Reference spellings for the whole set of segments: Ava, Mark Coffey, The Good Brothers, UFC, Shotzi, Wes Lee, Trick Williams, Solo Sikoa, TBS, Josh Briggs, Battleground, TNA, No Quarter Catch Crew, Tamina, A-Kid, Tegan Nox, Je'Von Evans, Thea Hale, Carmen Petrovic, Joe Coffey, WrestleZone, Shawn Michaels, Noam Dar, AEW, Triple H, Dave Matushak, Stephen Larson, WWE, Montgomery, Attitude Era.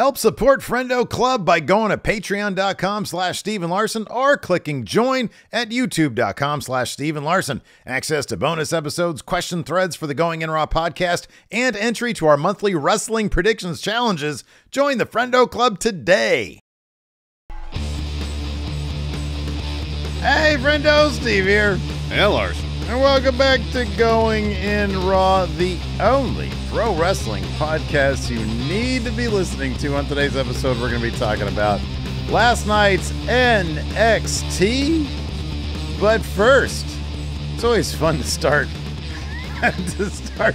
Help support Friendo Club by going to patreon.com/StephenLarson or clicking join at youtube.com/StephenLarson. Access to bonus episodes, question threads for the Going In Raw podcast, and entry to our monthly wrestling predictions challenges. Join the Friendo Club today. Hey, Friendo, Steve here. Hey, Larson. And welcome back to Going In Raw, the only pro wrestling podcast you need to be listening to. On today's episode, we're going to be talking about last night's NXT. But first, it's always fun to start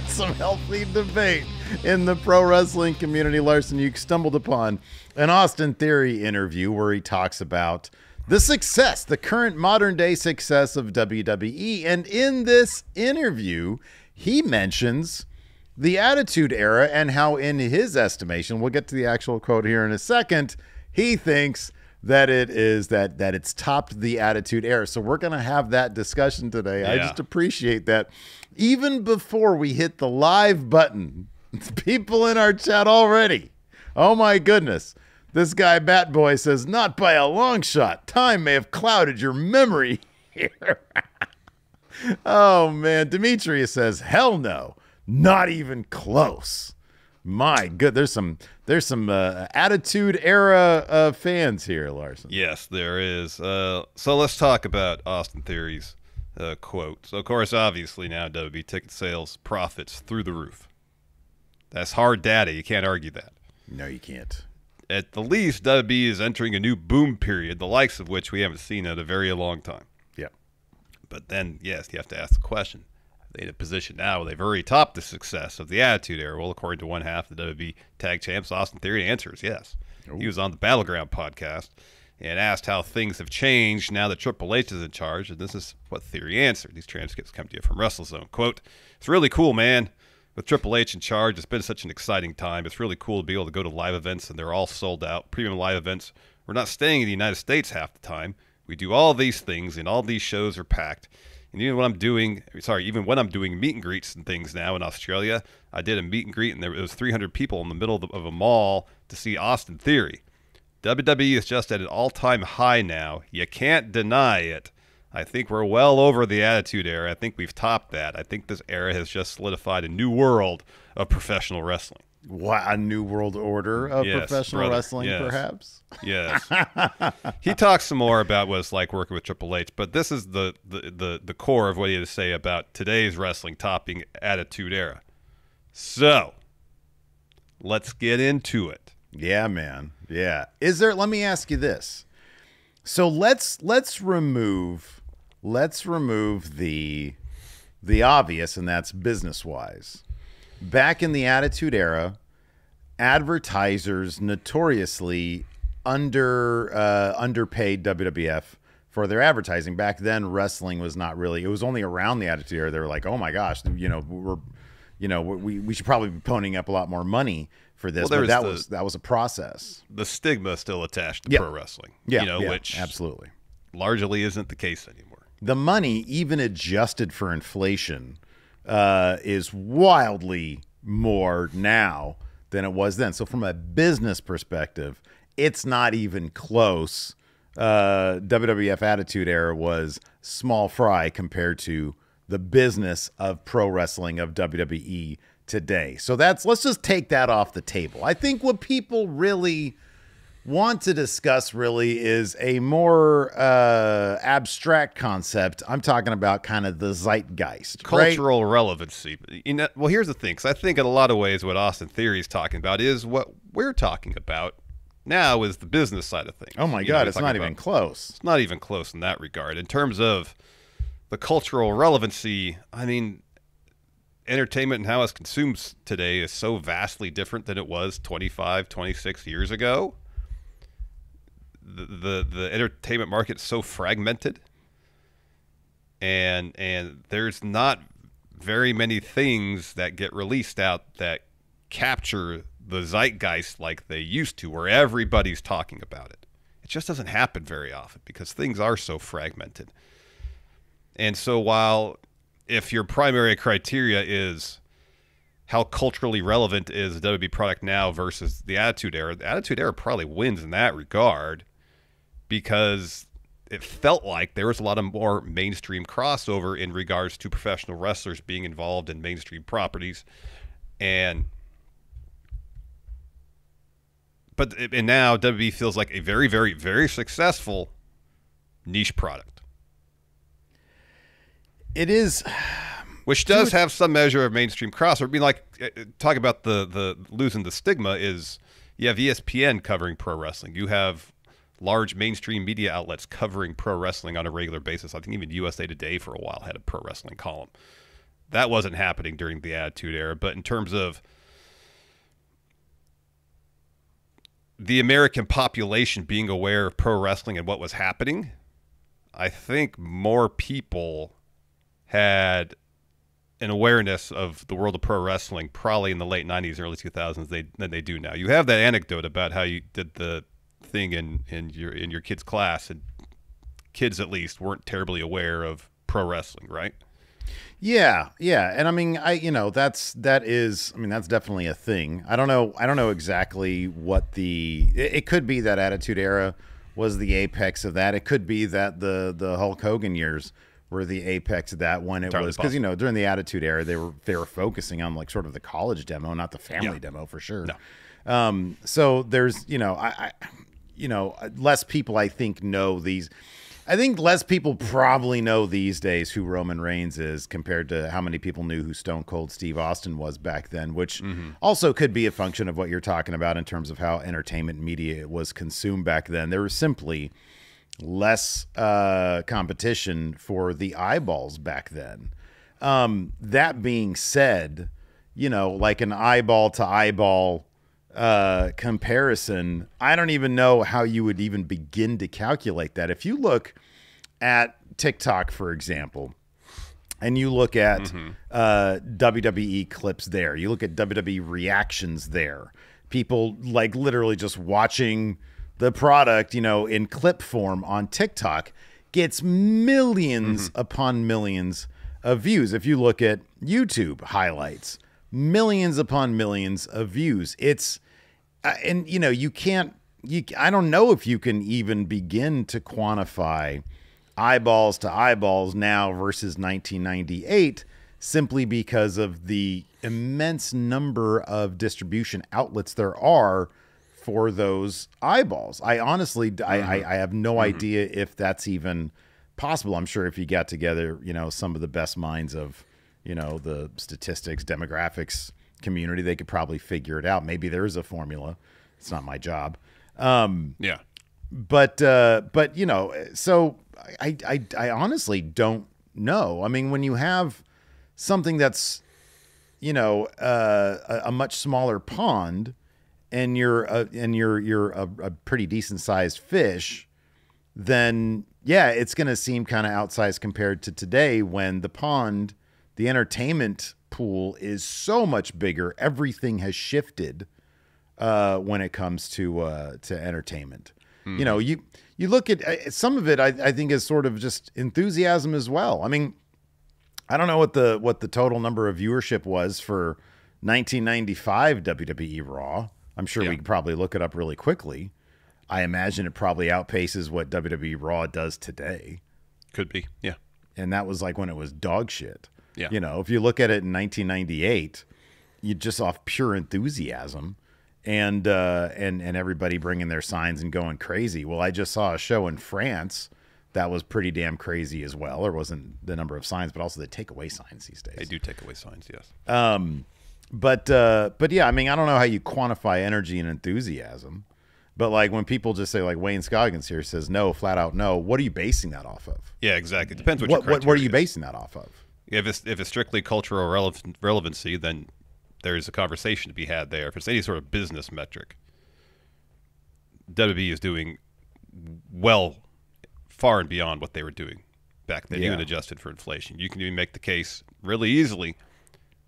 some healthy debate in the pro wrestling community. Larson, you stumbled upon an Austin Theory interview where he talks about the success, the current modern-day success of WWE, and in this interview, he mentions the Attitude Era and how, in his estimation, we'll get to the actual quote here in a second, he thinks that it is that it's topped the Attitude Era. So we're going to have that discussion today. Yeah. I just appreciate that. Even before we hit the live button, people in our chat already. Oh my goodness. This guy, Batboy, says, not by a long shot. Time may have clouded your memory here. Oh, man. Demetrius says, hell no. Not even close. My good. There's some Attitude Era fans here, Larson. Yes, there is. So let's talk about Austin Theory's quote. So, of course, obviously now WWE ticket sales profits through the roof. That's hard data. You can't argue that. No, you can't. At the least, WWE is entering a new boom period, the likes of which we haven't seen in a very long time. Yeah. But then, yes, you have to ask the question. Are they in a position now where they've already topped the success of the Attitude Era? Well, according to one half of the WWE tag champs, Austin Theory answers yes. Ooh. He was on the Battleground podcast and asked how things have changed now that Triple H is in charge, and this is what Theory answered. These transcripts come to you from WrestleZone. Quote, it's really cool, man. With Triple H in charge, it's been such an exciting time. It's really cool to be able to go to live events, and they're all sold out. Premium live events. We're not staying in the United States half the time. We do all these things, and all these shows are packed. And even when I'm doing meet and greets and things now in Australia, I did a meet and greet, and there was 300 people in the middle of a mall to see Austin Theory. WWE is just at an all-time high now. You can't deny it. I think we're well over the Attitude Era. I think we've topped that. I think this era has just solidified a new world of professional wrestling. Wow, a new world order of professional wrestling, perhaps? Yes. He talks some more about what it's like working with Triple H, but this is the core of what he had to say about today's wrestling topping Attitude Era. So, let's get into it. Yeah, man. Yeah. Let me ask you this. So let's remove the obvious, and that's business-wise. Back in the Attitude Era, advertisers notoriously underpaid WWF for their advertising. Back then, wrestling was not really. It was only around the Attitude Era they were like, "Oh my gosh, we should probably be ponying up a lot more money for this." Well, but that was a process. The stigma still attached to pro wrestling, which absolutely largely isn't the case anymore. The money, even adjusted for inflation, is wildly more now than it was then. So from a business perspective, it's not even close. WWF Attitude Era was small fry compared to the business of pro wrestling, of WWE today. So let's just take that off the table. I think what people really want to discuss really is a more abstract concept. I'm talking about kind of the zeitgeist, cultural relevancy. You know, well, here's the thing, because I think in a lot of ways what Austin Theory is talking about is what we're talking about now, is the business side of things. Oh my God, it's not even close. It's not even close in that regard. In terms of the cultural relevancy, I mean, entertainment and how it's consumed today is so vastly different than it was 25, 26 years ago. The entertainment market is so fragmented, and there's not very many things that get released out that capture the zeitgeist like they used to, where everybody's talking about it. It just doesn't happen very often because things are so fragmented. And so while if your primary criteria is how culturally relevant is the WWE product now versus the Attitude Era. The Attitude Era probably wins in that regard because it felt like there was a lot of more mainstream crossover in regards to professional wrestlers being involved in mainstream properties. But now WWE feels like a very, very, very successful niche product. It is, which does have some measure of mainstream crossover. I mean, like, talk about the losing the stigma is you have ESPN covering pro wrestling. You have large mainstream media outlets covering pro wrestling on a regular basis. I think even USA Today for a while had a pro wrestling column. That wasn't happening during the Attitude Era, but in terms of the American population being aware of pro wrestling and what was happening, I think more people had an awareness of the world of pro wrestling probably in the late 90s, early 2000s than they do now. You have that anecdote about how you did the thing in your kids' class, and kids at least weren't terribly aware of pro wrestling, right? Yeah, yeah. And I mean, that's definitely a thing. I don't know exactly what the, it could be that Attitude Era was the apex of that. It could be that the Hulk Hogan years were the apex of that, when it was, because, you know, during the Attitude Era they were focusing on like sort of the college demo, not the family demo for sure. No. So there's, you know, less people I think know these. I think less people probably know these days who Roman Reigns is compared to how many people knew who Stone Cold Steve Austin was back then, which also could be a function of what you're talking about in terms of how entertainment media was consumed back then. There was simply less competition for the eyeballs back then. That being said, you know, like an eyeball-to-eyeball comparison, I don't even know how you would even begin to calculate that. If you look at TikTok, for example, and you look at WWE clips there, you look at WWE reactions there, people like literally just watching the product, you know, in clip form on TikTok gets millions upon millions of views. If you look at YouTube highlights, millions upon millions of views. It's, and you know, I don't know if you can even begin to quantify eyeballs to eyeballs now versus 1998, simply because of the immense number of distribution outlets there are for those eyeballs. I honestly, I have no idea if that's even possible. I'm sure if you got together, you know, some of the best minds of, you know, the statistics, demographics community, they could probably figure it out. Maybe there is a formula. It's not my job. Yeah. But you know, so I honestly don't know. I mean, when you have something that's, you know, a much smaller pond, and you're a pretty decent sized fish, then yeah, it's going to seem kind of outsized compared to today when the pond, the entertainment pool, is so much bigger. Everything has shifted when it comes to entertainment. You know, you look at some of it. I think is sort of just enthusiasm as well. I mean, I don't know what the total number of viewership was for 1995 WWE Raw. I'm sure we could probably look it up really quickly. I imagine it probably outpaces what WWE Raw does today. Could be, yeah. And that was like when it was dog shit. Yeah. You know, if you look at it in 1998, you just off pure enthusiasm and everybody bringing their signs and going crazy. Well, I just saw a show in France that was pretty damn crazy as well. There wasn't the number of signs, but also the takeaway signs these days. They do take away signs, yes. But yeah, I mean, I don't know how you quantify energy and enthusiasm, but like when people just say like Wayne Scoggins here says no, flat out no. What are you basing that off of? Yeah, exactly. It depends what are you basing that off of? If it's strictly cultural relevancy, then there's a conversation to be had there. If it's any sort of business metric, WWE is doing well far and beyond what they were doing back then, even adjusted for inflation. You can even make the case really easily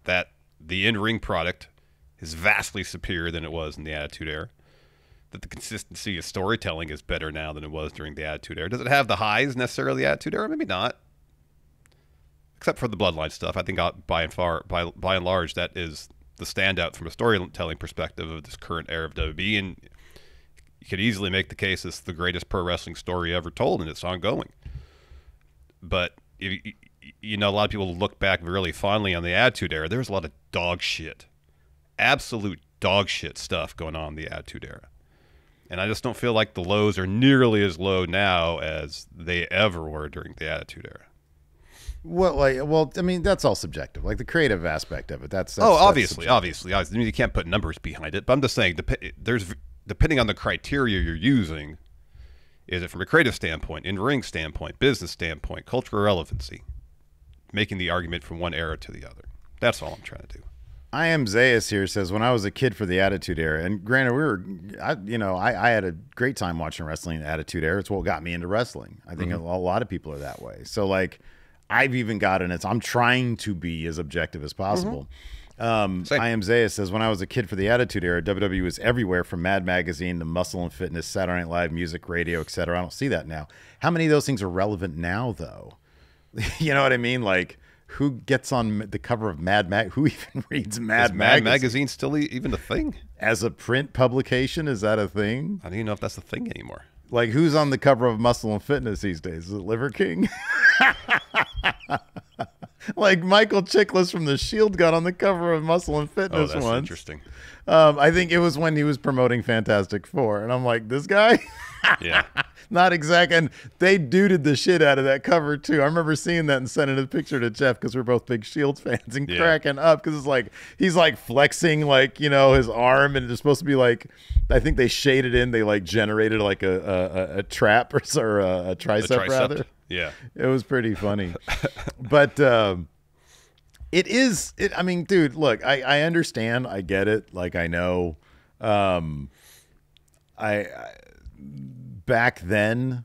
that the in-ring product is vastly superior than it was in the Attitude Era, that the consistency of storytelling is better now than it was during the Attitude Era. Does it have the highs necessarily the Attitude Era? Maybe not. Except for the bloodline stuff, I think by and large that is the standout from a storytelling perspective of this current era of WWE, and you could easily make the case it's the greatest pro wrestling story ever told, and it's ongoing. But you know, a lot of people look back really fondly on the Attitude Era. There's a lot of dog shit, absolute dog shit stuff going on in the Attitude Era. And I just don't feel like the lows are nearly as low now as they ever were during the Attitude Era. Well, I mean, that's all subjective. Like the creative aspect of it, that's obviously. I mean, you can't put numbers behind it. But I'm just saying, depending on the criteria you're using, is it from a creative standpoint, in-ring standpoint, business standpoint, cultural relevancy, making the argument from one era to the other. That's all I'm trying to do. I am Zayas here says, when I was a kid for the Attitude Era, and granted, I had a great time watching wrestling in the Attitude Era. It's what got me into wrestling. I think a lot of people are that way. So like, I've even gotten it. I'm trying to be as objective as possible. I am Zayas says, when I was a kid for the Attitude Era, WWE was everywhere from Mad Magazine to Muscle and Fitness, Saturday Night Live, music, radio, etc. I don't see that now. How many of those things are relevant now, though? You know what I mean? Like, who gets on the cover of Mad Mag? Who even reads Mad Magazine? Mad Magazine still even a thing? As a print publication, is that a thing? I don't even know if that's a thing anymore. Like, who's on the cover of Muscle and Fitness these days? Is it Liver King? Like Michael Chiklis from The Shield got on the cover of Muscle and Fitness once. Oh, that's interesting. I think it was when he was promoting Fantastic Four, and I'm like, this guy? Yeah. Not exact. And they duded the shit out of that cover, too. I remember seeing that and sending a picture to Jeff because we're both big Shield fans and cracking up because it's like he's like flexing, like, you know, his arm, and it's supposed to be like, I think they shaded in, they like generated like a trap or a tricep rather. Yeah, it was pretty funny. But I mean, dude, look, I understand, I get it, like, I know. Back then,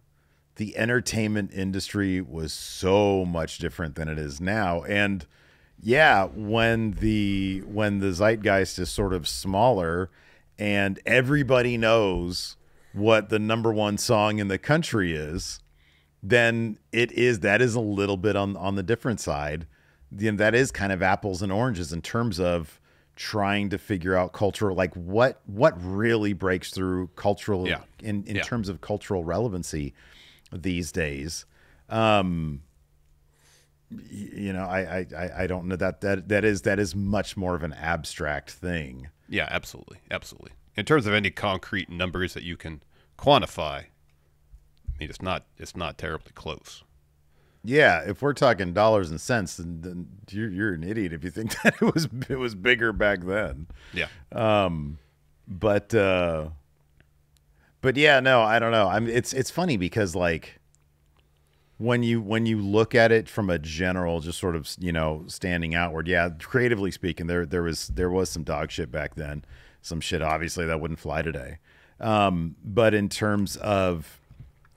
the entertainment industry was so much different than it is now. And yeah, when the zeitgeist is sort of smaller and everybody knows what the #1 song in the country is, then that is a little bit on the different side. Then that is kind of apples and oranges in terms of trying to figure out cultural, like what really breaks through cultural in terms of cultural relevancy these days. You know, I don't know that is much more of an abstract thing. Yeah, absolutely, absolutely. In terms of any concrete numbers that you can quantify, I mean, it's not terribly close. Yeah, if we're talking dollars and cents, then you're an idiot if you think that it was bigger back then. Yeah. But yeah, no, I don't know. I mean, it's funny because like when you look at it from a general, just sort of, you know, standing outward, yeah, creatively speaking, there was some dog shit back then, some shit obviously that wouldn't fly today. But in terms of,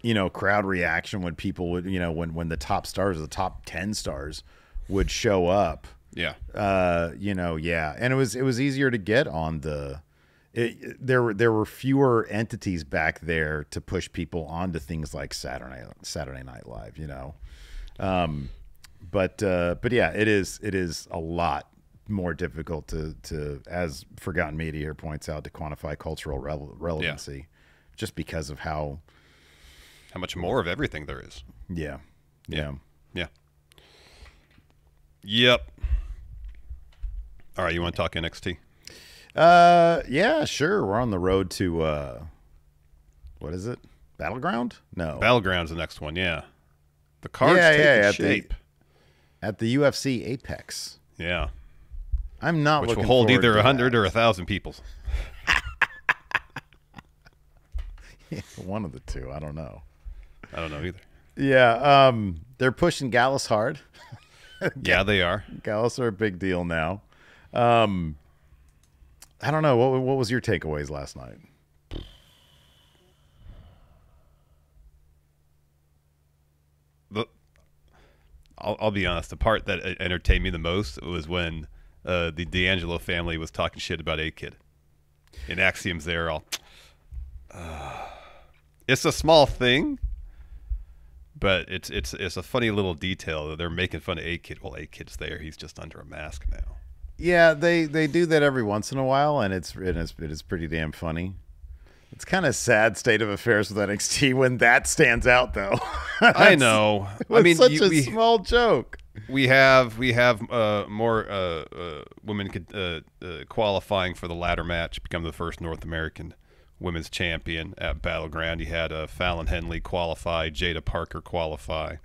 you know, crowd reaction when people would, you know, when the top stars, the top 10 stars would show up. Yeah. You know, yeah. And it was easier to get on there were fewer entities back there to push people onto things like Saturday Night Live, you know? But yeah, it is a lot more difficult to, as Forgotten Media here points out, to quantify cultural relevancy just because of how much more of everything there is. Yeah. Yeah. Yeah. Yep. All right. You want to talk NXT? Yeah, sure. We're on the road to, what is it? Battleground? No. Battleground's the next one. Yeah. The card's taking shape. At the UFC Apex. Yeah. I'm not looking forward to that. Which will hold either 100 or 1,000 people. Yeah, one of the two. I don't know. I don't know either. Yeah, they're pushing Gallus hard. Yeah, they are. Gallus are a big deal now. I don't know. What was your takeaways last night? I'll be honest. The part that entertained me the most was when the D'Angelo family was talking shit about A-Kid. And Axiom's there all... it's a small thing. But it's a funny little detail that they're making fun of A-Kid. Well, A-Kid's there. He's just under a mask now. Yeah, they do that every once in a while, and it is pretty damn funny. It's kind of sad state of affairs with NXT when that stands out, though. I know. I mean, such a small joke. We have more women qualifying for the ladder match, become the first North American women's champion at Battleground. You had Fallon Henley qualify, Jada Parker qualify.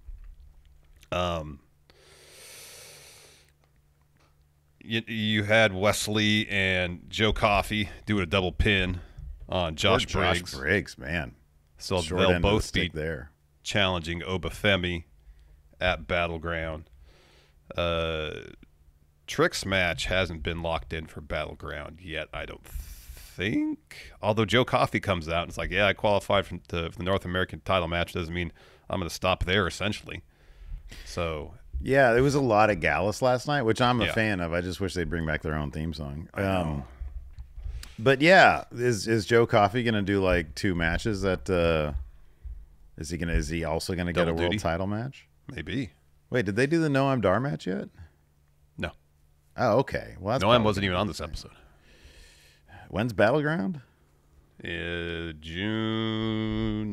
You had Wesley and Joe Coffey doing a double pin on Josh Briggs. Josh Briggs, man. So they'll both be there challenging Obafemi at Battleground. Trick's match hasn't been locked in for Battleground yet, I don't think. Although Joe Coffey comes out and it's like, yeah, I qualified for the North American title match. Doesn't mean I'm going to stop there, essentially. So... yeah, there was a lot of Gallus last night, which I'm a fan of. I just wish they'd bring back their own theme song. But yeah, is Joe Coffey gonna do like 2 matches? That is he also gonna get a world title match? Maybe. Wait, did they do the Noam Dar match yet? No. Oh, okay. Well, Noam wasn't even on this episode. When's Battleground? June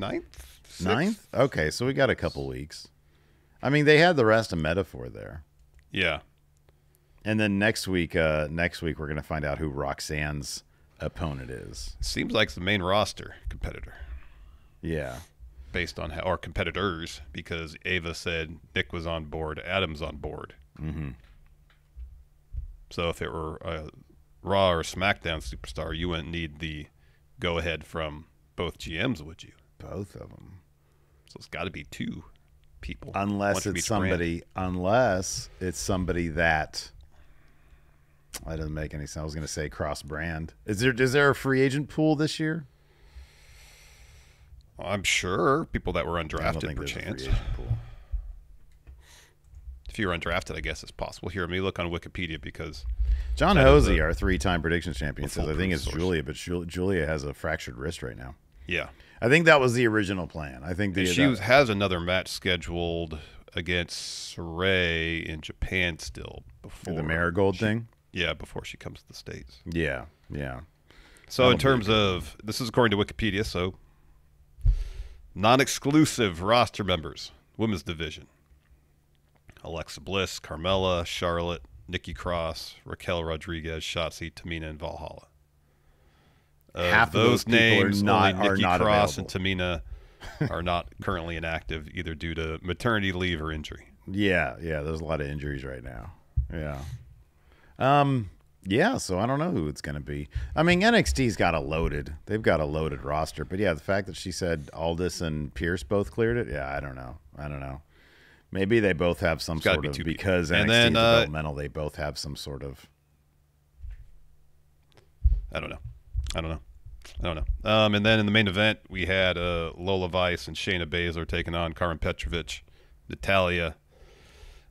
9th? 6th? Okay, so we got a couple weeks. I mean, they had the rest of Metaphor there. Yeah. And then next week we're going to find out who Roxanne's opponent is. Seems like the main roster competitor. Yeah. Based on how our competitors, because Ava said Nick was on board, Adam's on board. Mm-hmm. So if it were a Raw or SmackDown superstar, you wouldn't need the go-ahead from both GMs, would you? Both of them. So it's got to be 2. People, unless it's somebody brand. Unless it's somebody that doesn't make any sense. I was going to say cross brand. Is there a free agent pool this year? I'm sure people that were undrafted, perchance. If you're undrafted, I guess it's possible. Here, let me look on Wikipedia, because John Hosey, our 3-time predictions champion, says I think it's Julia, but Julia has a fractured wrist right now. Yeah. I think that was the original plan. I think she has another match scheduled against Ray in Japan still before the Marigold thing. Yeah, before she comes to the States. Yeah, yeah. So that'll in terms of this is according to Wikipedia. So non-exclusive roster members: women's division: Alexa Bliss, Carmella, Charlotte, Nikki Cross, Raquel Rodriguez, Shotzi, Tamina, and Valhalla. Half those of those names, only Nikki Cross and Tamina are not currently inactive, either due to maternity leave or injury. Yeah, yeah, there's a lot of injuries right now. Yeah. Yeah, so I don't know who it's going to be. I mean, NXT's got a loaded. They've got a loaded roster. But, yeah, the fact that she said Aldis and Pierce both cleared it, yeah, I don't know. I don't know. Maybe they both have some sort of, because NXT is developmental, they both have some sort of. I don't know. I don't know. I don't know. And then in the main event, we had Lola Vice and Shayna Baszler taking on Carmen Petrovic, Natalia.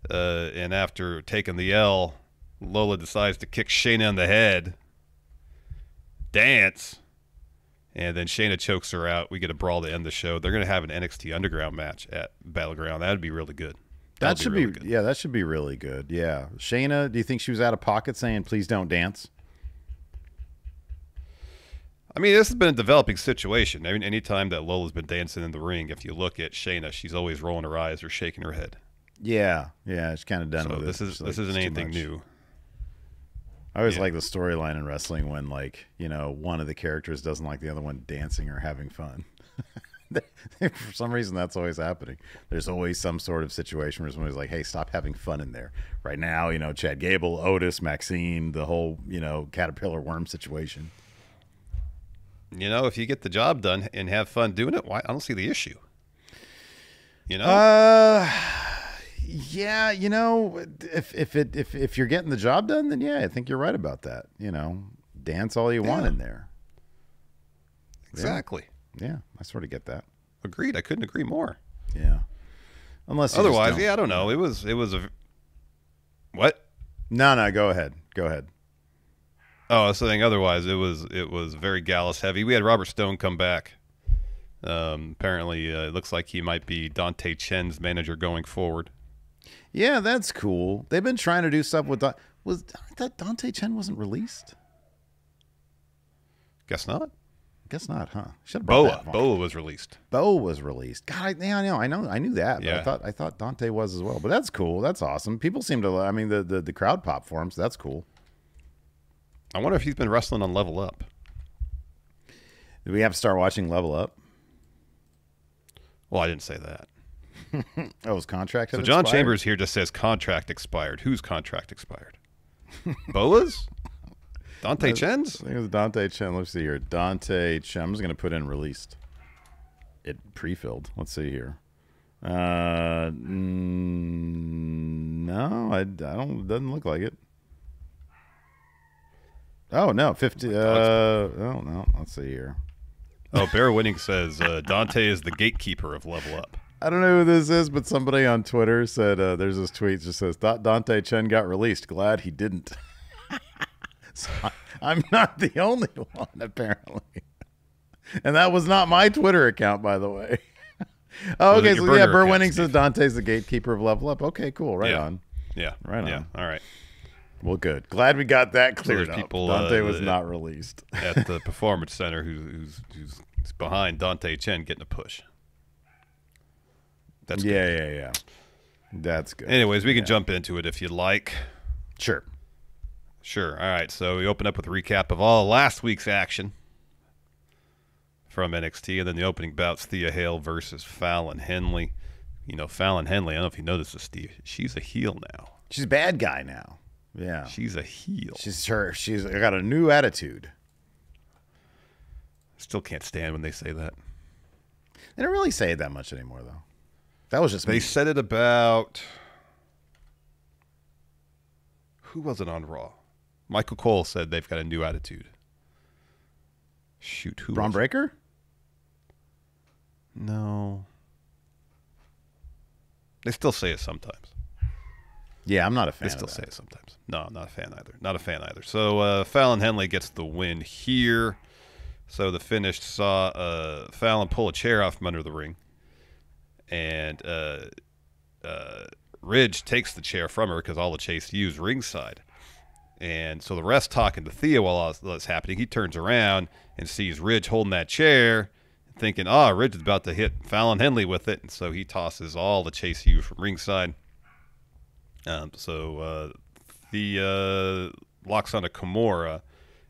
And after taking the L, Lola decides to kick Shayna in the head. Dance. And then Shayna chokes her out. We get a brawl to end the show. They're going to have an NXT Underground match at Battleground. That would be really good. Yeah, that should be really good. Yeah. Shayna, do you think she was out of pocket saying, please don't dance? I mean, this has been a developing situation. I mean, any time that Lola's been dancing in the ring, if you look at Shayna, she's always rolling her eyes or shaking her head. Yeah, yeah, she's kind of done with it. This isn't anything new. I always like the storyline in wrestling when, like, you know, one of the characters doesn't like the other one dancing or having fun. For some reason, that's always happening. There's always some sort of situation where somebody's like, hey, stop having fun in there. Right now, you know, Chad Gable, Otis, Maxine, the whole, you know, caterpillar worm situation. You know, if you get the job done and have fun doing it, why? I don't see the issue. You know, yeah, you know, if you're getting the job done, then yeah, I think you're right about that. You know, dance all you want in there. Exactly. Yeah. Yeah, I sort of get that. Agreed. I couldn't agree more. Yeah. Unless otherwise, yeah, I don't know. It was a what? No, go ahead. Go ahead. Oh, I was saying otherwise, it was very Gallus heavy. We had Robert Stone come back. Apparently, it looks like he might be Dante Chen's manager going forward. Yeah, that's cool. They've been trying to do stuff with I thought Dante Chen wasn't released. Guess not. Guess not, huh? Should have brought that. Boa was released. Boa was released. God, yeah, I know, I knew that. But yeah. I thought Dante was as well. But that's cool. That's awesome. People seem to. I mean, the crowd pop for him. So that's cool. I wonder if he's been wrestling on Level Up. Do we have to start watching Level Up? Well, I didn't say that. Oh, his contract. So John expired? Chambers here just says contract expired. Whose contract expired? Boa's. Dante Chen's? I think it was Dante Chen. Let's see here. Dante Chen. I'm just going to put in released. It pre-filled. Let's see here. No, I don't. Doesn't look like it. Oh, no. 50. Oh, no. Let's see here. Oh, Bear Winning says Dante is the gatekeeper of Level Up. I don't know who this is, but somebody on Twitter said there's this tweet that just says, Dante Chen got released. Glad he didn't. So I'm not the only one, apparently. And that was not my Twitter account, by the way. Oh, okay. So, yeah, Burr Winning says Dante's the gatekeeper of Level Up. Okay, cool. Right on. Yeah. Right on. Yeah. All right. Well, good. Glad we got that cleared up. People, Dante was not released. At the Performance Center who's behind Dante Chen getting a push. That's good. Yeah. That's good. Anyways, we can jump into it if you'd like. Sure. Sure. All right. So we open up with a recap of all last week's action from NXT, and then the opening bouts: Thea Hale versus Fallon Henley. You know, Fallon Henley, I don't know if you know this, Steve. She's a heel now. She's a bad guy now. Yeah. She's a heel. She's got a new attitude. Still can't stand when they say that. They don't really say it that much anymore, though. That was just they said it about who was it on Raw? Michael Cole said they've got a new attitude. Shoot, who? Bron Breakker? No. They still say it sometimes. Yeah, I'm not a fan of that. They still say it sometimes. No, I'm not a fan either. Not a fan either. So Fallon Henley gets the win here. So the finish saw Fallon pull a chair off from under the ring. And Ridge takes the chair from her because all the chase used ringside. And so the ref's talking to Thea while all that's happening. He turns around and sees Ridge holding that chair, thinking, oh, Ridge is about to hit Fallon Henley with it. And so he tosses all the chasees from ringside. So Thea locks on a Kimura,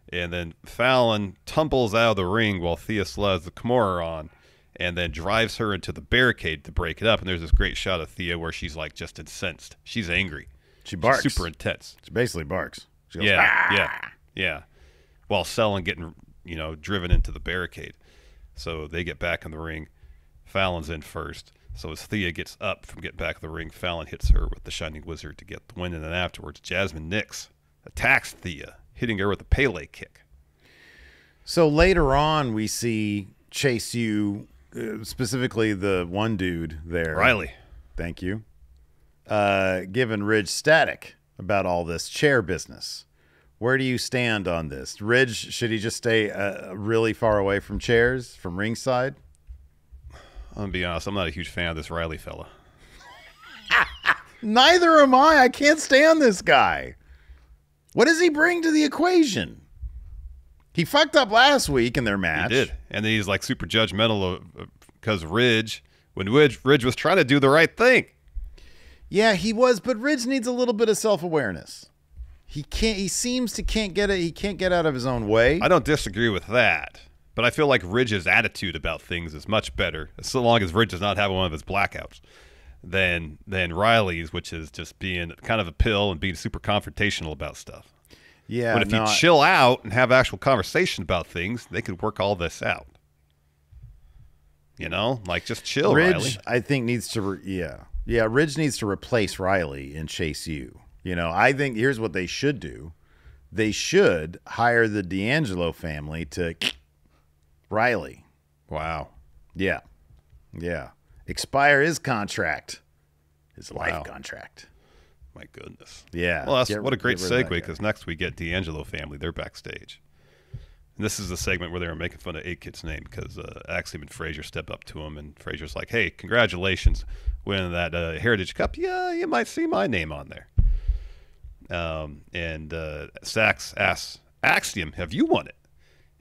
and then Fallon tumbles out of the ring while Thea slides the Kimura on and then drives her into the barricade to break it up. And there's this great shot of Thea where she's, like, just incensed. She's angry. She barks. She's super intense. She basically barks. She goes, yeah, ah! yeah. While Selling getting, driven into the barricade. So they get back in the ring. Fallon's in first. So as Thea gets up from getting back in the ring, Fallon hits her with the Shining Wizard to get the win. And then afterwards, Jasmine Nix attacks Thea, hitting her with a Pele kick. So later on, we see Chase U, specifically the one dude there. Riley. Thank you. Given Ridge static about all this chair business. Where do you stand on this? Ridge, should he just stay really far away from chairs, from ringside? I'm going to be honest. I'm not a huge fan of this Riley fella. Neither am I. I can't stand this guy. What does he bring to the equation? He fucked up last week in their match. He did. And then he's like super judgmental because Ridge was trying to do the right thing. Yeah, he was, but Ridge needs a little bit of self-awareness. He seems to can't get it. He can't get out of his own way. I don't disagree with that, but I feel like Ridge's attitude about things is much better, so long as Ridge does not have one of his blackouts, than Riley's, which is just being kind of a pill and being super confrontational about stuff. Yeah, but if you chill out and have actual conversation about things, they could work all this out. You know, like just chill, Ridge, Riley. I think needs to, Yeah, Ridge needs to replace Riley and Chase U. I think here's what they should do. They should hire the D'Angelo family to Riley. Wow. Yeah. Yeah. Expire his contract. His life contract. My goodness. Yeah. Well, what a great segue, because next we get D'Angelo family. They're backstage. And this is the segment where they were making fun of A-Kid's name because Axiom and Frazier step up to him, and Frazier's like, hey, congratulations, winning that Heritage Cup. Yeah, you might see my name on there. And Sachs asks, Axiom, have you won it?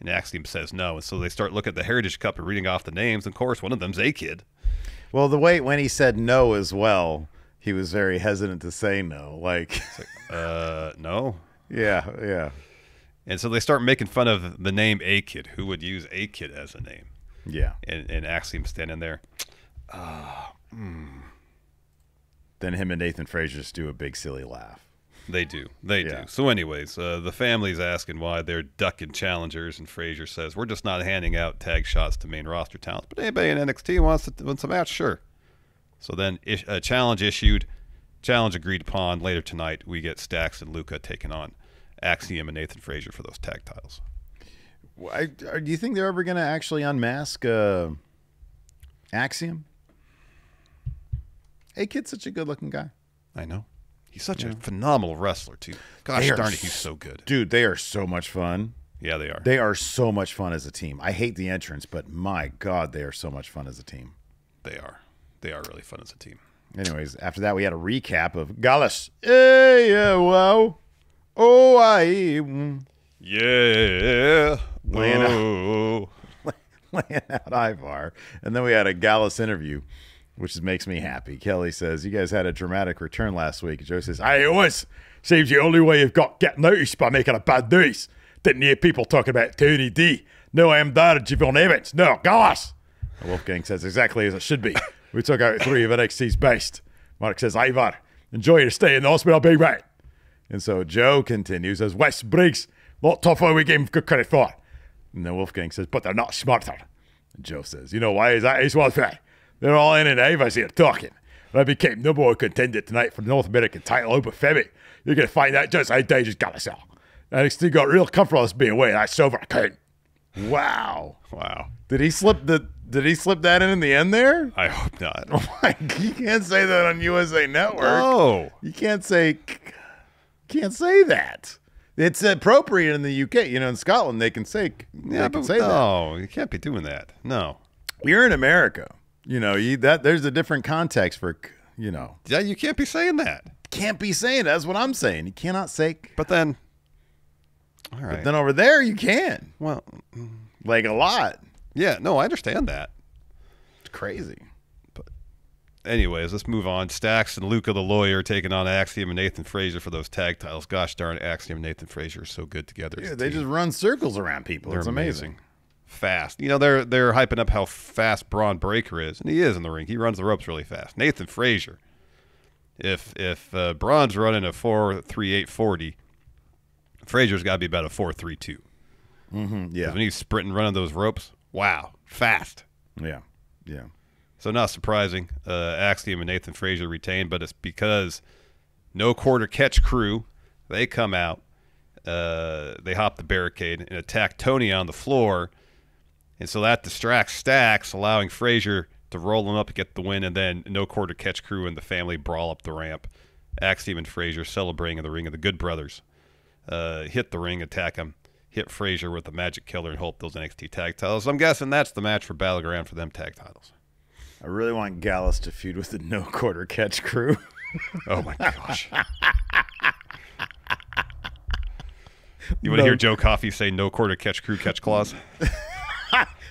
And Axiom says no. And so they start looking at the Heritage Cup and reading off the names. And of course, one of them's A-Kid. Well, the way when he said no as well, he was very hesitant to say no. No. Yeah, yeah. And so they start making fun of the name A-Kid. Who would use A-Kid as a name? Yeah. And Axiom's standing there. Then him and Nathan Frazier just do a big silly laugh. They do. They do. So anyways, the family's asking why they're ducking challengers, and Frazier says, we're just not handing out tag shots to main roster talents. But anybody in NXT wants a match? Sure. So then a challenge issued, challenge agreed upon. Later tonight, we get Stax and Luca taking on Axiom and Nathan Frazier for those tag titles. Do you think they're ever going to actually unmask Axiom? Hey, kid's such a good-looking guy. I know. He's such a phenomenal wrestler, too. Gosh darn it, he's so good. Dude, they are so much fun. Yeah, they are. They are so much fun as a team. I hate the entrance, but my God, they are so much fun as a team. They are. They are really fun as a team. Anyways, after that, we had a recap of Gallus. Hey, wow. Oh, I. Yeah. Whoa. Laying out Ivar. And then we had a Gallus interview, which makes me happy. Kelly says, you guys had a dramatic return last week. Joe says, I always seems the only way you've got get noticed by making a bad noise. Didn't hear people talking about Tony D. No, Noam Dar and Je'Von Evans. No, Gallus. Wolfgang says, exactly as it should be. We took out 3 of NXT's best. Mark says, Ivar, enjoy your stay in the hospital, big man. And so Joe continues, as West Briggs, a lot tougher we gave him good credit for. And then Wolfgang says, but they're not smarter. And Joe says, you know why is that? It's welfare. They're all in and Ava's here talking. I became number 1 contender tonight for the North American title, Obafemi. You're going to find out just how dangerous Gallus are. NXT got real comfortable with being away. That's over. Wow. Wow. Did he slip that in the end there? I hope not. You can't say that on USA Network. No. You can't say that. It's appropriate in the UK. You know, in Scotland, they can say, that. No, you can't be doing that. No. You're in America. You know, there's a different context for, you know. Yeah, you can't be saying that. Can't be saying that. That's what I'm saying. You cannot say. But then, all right. But then over there, you can. Well, like a lot. Yeah, no, I understand that. It's crazy. But anyways, let's move on. Stax and Luca the lawyer taking on Axiom and Nathan Frazier for those tag titles. Gosh darn, Axiom and Nathan Frazier are so good together. Yeah, they just run circles around people. It's amazing. Fast. You know, they're hyping up how fast Braun Breaker is, and he is in the ring. He runs the ropes really fast. Nathan Frazier, if Braun's running a 4.38 40, Frazier's got to be about a 4.32. Yeah, when he's sprinting, running those ropes, wow, fast. Yeah. So not surprising. Axiom and Nathan Frazier retain, but it's because no quarter catch crew. They come out. They hop the barricade and attack Tony on the floor. And so that distracts Stax, allowing Frazier to roll him up to get the win, and then no quarter catch crew and the family brawl up the ramp. Axiom and Frazier celebrating in the ring of the Good Brothers. Hit the ring, attack him, hit Frazier with the Magic Killer, and hold those NXT tag titles. I'm guessing that's the match for Battleground for them tag titles. I really want Gallus to feud with the no quarter catch crew. Oh, my gosh. You want to hear Joe Coffey say no quarter catch crew catch clause?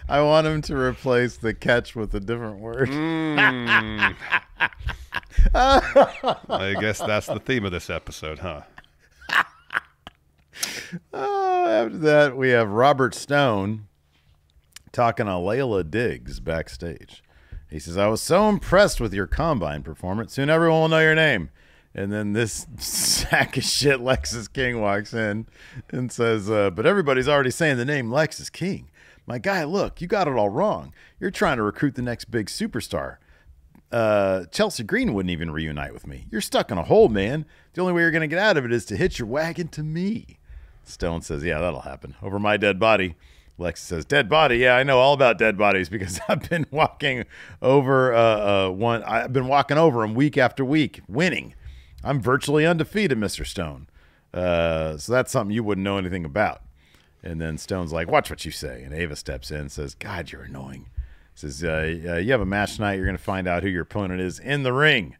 I want him to replace the catch with a different word. I guess that's the theme of this episode, huh? After that, we have Robert Stone talking to Layla Diggs backstage. He says, I was so impressed with your combine performance. Soon everyone will know your name. And then this sack of shit Lexus King walks in and says, but everybody's already saying the name Lexus King. My guy, look, you got it all wrong. You're trying to recruit the next big superstar. Chelsea Green wouldn't even reunite with me. You're stuck in a hole, man. The only way you're going to get out of it is to hitch your wagon to me. Stone says, yeah, that'll happen. Over my dead body. Lexus says, dead body? Yeah, I know all about dead bodies because I've been walking over one. I've been walking over him week after week, winning. I'm virtually undefeated, Mr. Stone. So that's something you wouldn't know anything about. And then Stone's like, watch what you say. And Ava steps in and says, God, you're annoying. Says, you have a match tonight. You're going to find out who your opponent is in the ring.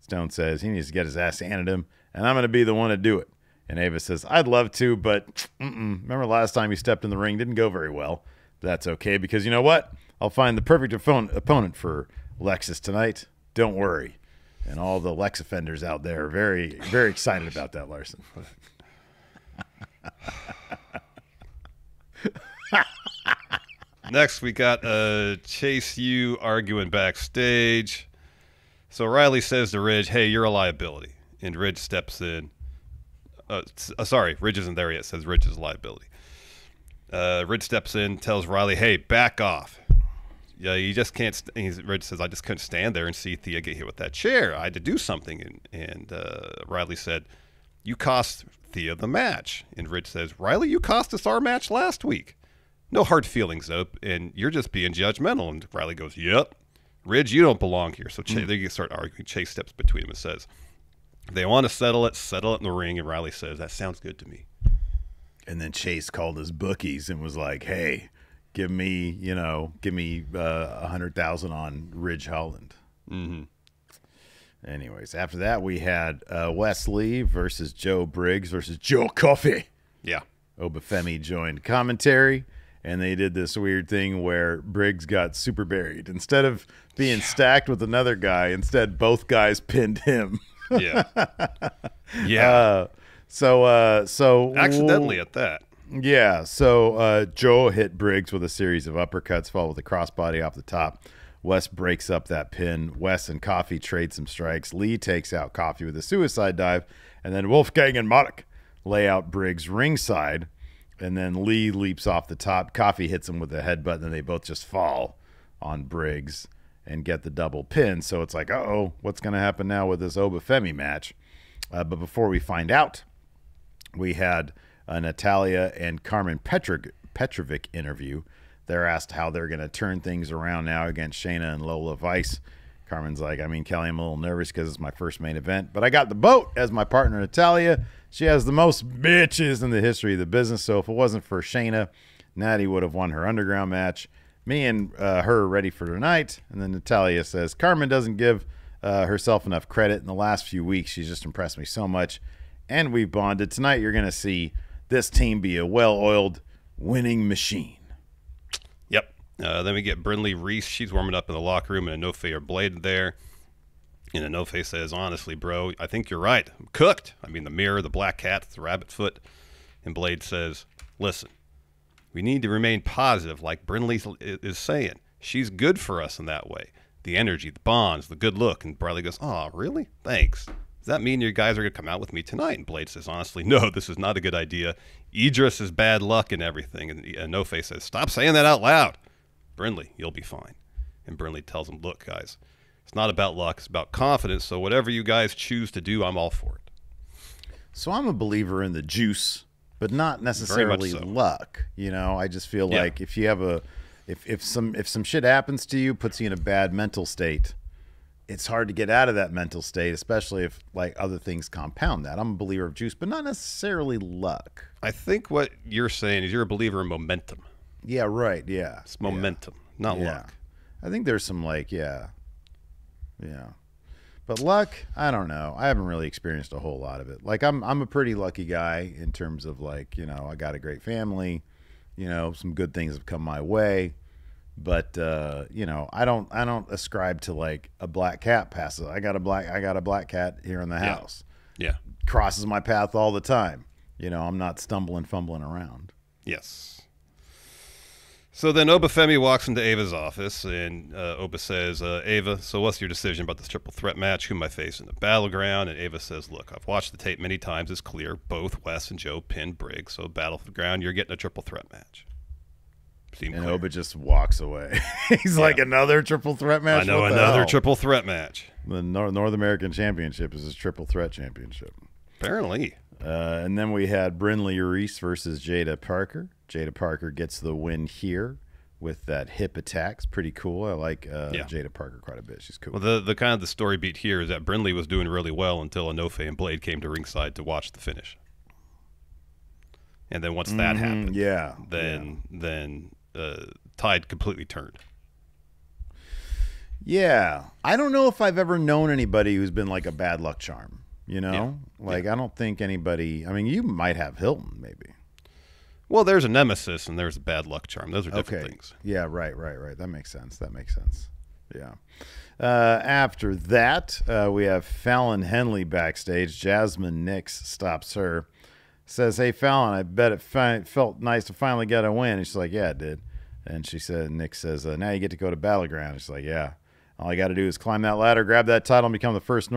Stone says he needs to get his ass handed him. and I'm going to be the one to do it. And Ava says, I'd love to, but remember last time you stepped in the ring? Didn't go very well. That's okay, because you know what? I'll find the perfect opponent for Lexus tonight. Don't worry. And all the Lex offenders out there are very, very excited about that, Larson. Next, we got Chase U arguing backstage. So Riley says to Ridge, hey, you're a liability. And Ridge steps in. Sorry, Ridge isn't there yet. Says Ridge is a liability. Ridge steps in, tells Riley, hey, back off. Yeah, you just can't. Ridge says, I just couldn't stand there and see Thea get hit with that chair. I had to do something. And Riley said, you cost Thea the match. And Ridge says, Riley, you cost us our match last week. No hard feelings, though. And you're just being judgmental. And Riley goes, yep. Ridge, you don't belong here. So they start arguing. Chase steps between them and says, if they want to settle it in the ring. And Riley says, that sounds good to me. And then Chase called his bookies and was like, hey, give me, you know, give me 100,000 on Ridge Holland. Anyways, after that, we had Wesley versus Joe Briggs versus Joe Coffey. Yeah. Obafemi joined commentary, and they did this weird thing where Briggs got super buried. Instead of being stacked with another guy, instead both guys pinned him. Yeah. Yeah. So accidentally at that. Yeah, so Joe hit Briggs with a series of uppercuts, followed with a crossbody off the top. Wes breaks up that pin. Wes and Coffey trade some strikes. Lee takes out Coffey with a suicide dive. And then Wolfgang and Monik lay out Briggs ringside. And then Lee leaps off the top. Coffey hits him with a headbutt, and they both just fall on Briggs and get the double pin. So it's like, uh-oh, what's going to happen now with this Obafemi match? But before we find out, we had Natalia and Carmen Petrovic interview. They're asked how they're going to turn things around now against Shayna and Lola Vice. Carmen's like, I mean, Kelly, I'm a little nervous because it's my first main event, but I got the boat as my partner, Natalia. She has the most bitches in the history of the business, so if it wasn't for Shayna, Natty would have won her underground match. Me and her are ready for tonight. And then Natalia says, Carmen doesn't give herself enough credit. In the last few weeks, she's just impressed me so much, and we've bonded. Tonight, you're going to see this team be a well-oiled winning machine. Yep. Then we get Brinley Reese. She's warming up in the locker room in a no-fade or blade there. And a no-face says, honestly, bro, I think you're right. I'm cooked. I mean, the mirror, the black cat, the rabbit foot. And Blade says, listen, we need to remain positive like Brinley is saying. She's good for us in that way. The energy, the bonds, the good look. And Bradley goes, oh, really? Thanks. Does that mean your guys are going to come out with me tonight? And Blade says, honestly, no, this is not a good idea. Idris is bad luck and everything. And No-Face says, stop saying that out loud. Brinley, you'll be fine. And Brinley tells him, look, guys, it's not about luck. It's about confidence. So whatever you guys choose to do, I'm all for it. So I'm a believer in the juice, but not necessarily luck. You know, I just feel like if you have a if some shit happens to you, puts you in a bad mental state, it's hard to get out of that mental state, especially if like other things compound that. I'm a believer of juice, but not necessarily luck. I think what you're saying is you're a believer in momentum. Yeah, right. Yeah. It's momentum, not luck. I think there's some like, but luck, I don't know. I haven't really experienced a whole lot of it. Like I'm a pretty lucky guy in terms of like, you know, I got a great family, you know, some good things have come my way. But you know, I don't ascribe to like a black cat passes. I got a black cat here in the house. Yeah, crosses my path all the time. You know, I'm not fumbling around. Yes. So then Obafemi walks into Ava's office, and Oba says, Ava, so what's your decision about this triple threat match? Who am I facing in the Battleground? And Ava says, look, I've watched the tape many times. It's clear both Wes and Joe pinned Briggs. So Battleground, you're getting a triple threat match. And Oba just walks away. He's like, another triple threat match? I know, another triple threat match. The North American Championship is his triple threat championship. Apparently. And then we had Brinley Reese versus Jada Parker. Jada Parker gets the win here with that hip attack. It's pretty cool. I like Jada Parker quite a bit. She's cool. Well, the kind of the story beat here is that Brinley was doing really well until Inoue and Blade came to ringside to watch the finish. And then once that happened, then tide completely turned. I don't know if I've ever known anybody who's been like a bad luck charm. you know? Yeah. Like, yeah. I don't think anybody... I mean, you might have Hilton, maybe. Well, there's a nemesis and there's a bad luck charm. Those are different things. Yeah, right. That makes sense. Yeah. After that, we have Fallon Henley backstage. Jasmine Nix stops her. Says, hey, Fallon, I bet it felt nice to finally get a win. And she's like, yeah, it did. And she said, Nick says, now you get to go to Battleground. And she's like, yeah. All I got to do is climb that ladder, grab that title, and become the first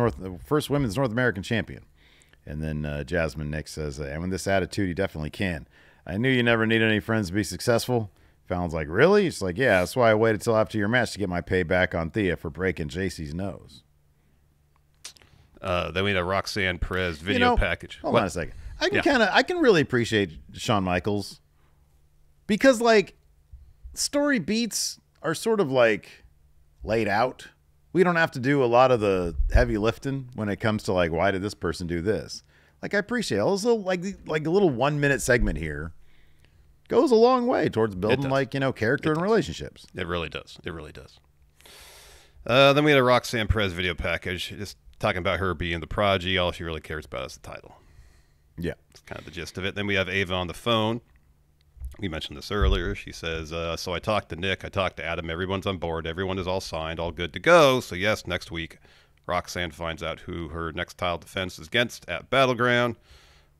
women's North American champion. And then Jasmine Nix says, and with this attitude, you definitely can. I knew you never needed any friends to be successful. Fallon's like, really? She's like, yeah, that's why I waited till after your match to get my payback on Thea for breaking JC's nose. Then we had a Roxanne Perez video package. Hold on a second. I can really appreciate Shawn Michaels because, like, story beats are sort of like laid out. We don't have to do a lot of the heavy lifting when it comes to, like, why did this person do this? Like, I appreciate it. Also, like a little 1-minute segment here goes a long way towards building, like, you know, character and relationships. It really does. It really does. Then we had a Roxanne Perez video package, just talking about her being the prodigy. All she really cares about is the title. Yeah, it's kind of the gist of it. Then we have Ava on the phone. We mentioned this earlier. She says, so I talked to Nick, I talked to Adam, everyone's on board, everyone is all signed, all good to go. So yes, next week, Roxanne finds out who her next title defense is against at Battleground.